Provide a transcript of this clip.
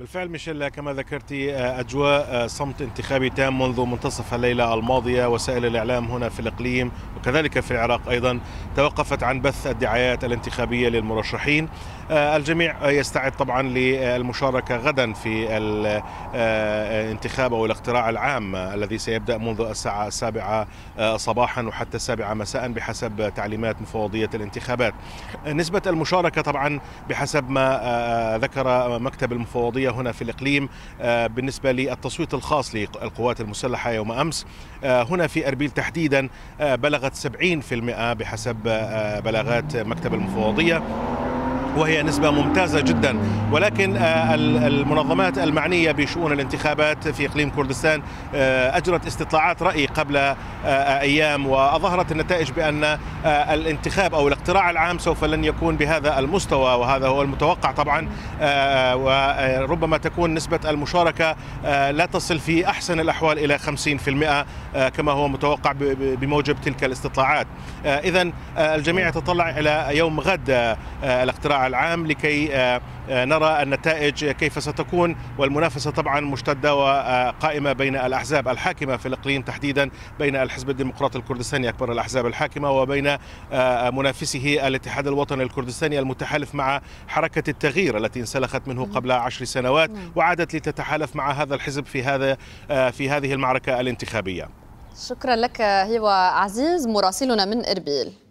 بالفعل ميشيل، كما ذكرتي أجواء صمت انتخابي تام منذ منتصف الليلة الماضية. وسائل الإعلام هنا في الإقليم وكذلك في العراق أيضا توقفت عن بث الدعايات الانتخابية للمرشحين. الجميع يستعد طبعا للمشاركة غدا في الانتخاب أو الاقتراع العام الذي سيبدأ منذ الساعة 7 صباحا وحتى 7 مساء بحسب تعليمات مفوضية الانتخابات. نسبة المشاركة طبعا بحسب ما ذكر مكتب المفوضية هنا في الإقليم بالنسبة للتصويت الخاص للقوات المسلحة يوم أمس هنا في إربيل تحديدا بلغت 70% بحسب بلاغات مكتب المفوضية، وهي نسبة ممتازة جدا. ولكن المنظمات المعنية بشؤون الانتخابات في إقليم كردستان أجرت استطلاعات رأي قبل أيام، وأظهرت النتائج بأن الانتخاب أو الاقتراع العام سوف لن يكون بهذا المستوى، وهذا هو المتوقع طبعا. وربما تكون نسبة المشاركة لا تصل في أحسن الأحوال إلى 50% كما هو متوقع بموجب تلك الاستطلاعات. إذن الجميع يتطلع إلى يوم غد الاقتراع العام لكي نرى النتائج كيف ستكون، والمنافسة طبعا مشتدة وقائمة بين الأحزاب الحاكمة في الإقليم، تحديدا بين الحزب الديمقراطي الكردستاني أكبر الأحزاب الحاكمة وبين منافسه الاتحاد الوطني الكردستاني المتحالف مع حركة التغيير التي انسلخت منه قبل 10 سنوات وعادت لتتحالف مع هذا الحزب في هذه المعركة الانتخابية. شكرا لك هيوا عزيز مراسلنا من إربيل.